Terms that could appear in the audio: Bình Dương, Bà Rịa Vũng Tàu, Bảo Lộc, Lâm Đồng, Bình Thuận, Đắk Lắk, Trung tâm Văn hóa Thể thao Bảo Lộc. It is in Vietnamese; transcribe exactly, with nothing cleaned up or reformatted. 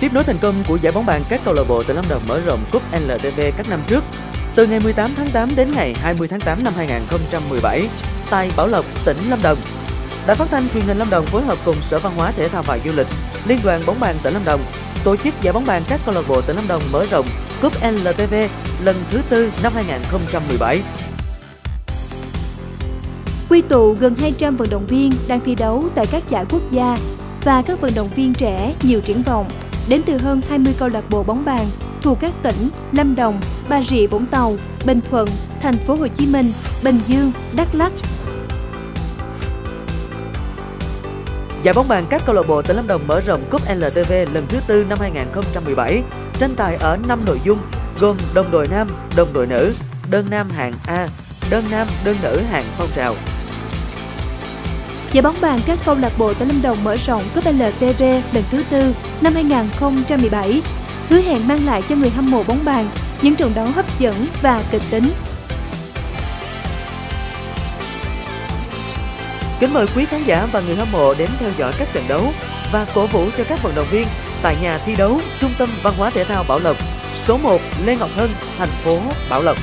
Tiếp nối thành công của giải bóng bàn các câu lạc bộ từ Lâm Đồng mở rộng cúp en lờ tê vê các năm trước, từ ngày mười tám tháng tám đến ngày hai mươi tháng tám năm hai nghìn không trăm mười bảy tại Bảo Lộc, tỉnh Lâm Đồng, Đài Phát thanh Truyền hình Lâm Đồng phối hợp cùng Sở Văn hóa Thể thao và Du lịch, Liên đoàn bóng bàn tỉnh Lâm Đồng tổ chức giải bóng bàn các câu lạc bộ tỉnh Lâm Đồng mở rộng cúp en lờ tê vê lần thứ tư năm hai nghìn không trăm mười bảy. Quy tụ gần hai trăm vận động viên đang thi đấu tại các giải quốc gia và các vận động viên trẻ nhiều triển vọng đến từ hơn hai mươi câu lạc bộ bóng bàn thuộc các tỉnh Lâm Đồng, Bà Rịa Vũng Tàu, Bình Thuận, Thành phố Hồ Chí Minh, Bình Dương, Đắk Lắk. Giải bóng bàn các câu lạc bộ tỉnh Lâm Đồng mở rộng cúp en lờ tê vê lần thứ tư năm hai nghìn không trăm mười bảy tranh tài ở năm nội dung gồm đồng đội nam, đồng đội nữ, đơn nam hạng A, đơn nam, đơn nữ hạng phong trào. Giải bóng bàn các câu lạc bộ tỉnh Lâm Đồng mở rộng cúp en lờ tê vê lần thứ tư năm hai nghìn không trăm mười bảy hứa hẹn mang lại cho người hâm mộ bóng bàn những trận đấu hấp dẫn và kịch tính. Kính mời quý khán giả và người hâm mộ đến theo dõi các trận đấu và cổ vũ cho các vận động viên tại nhà thi đấu Trung tâm Văn hóa Thể thao Bảo Lộc, số một Lê Ngọc Hân, thành phố Bảo Lộc.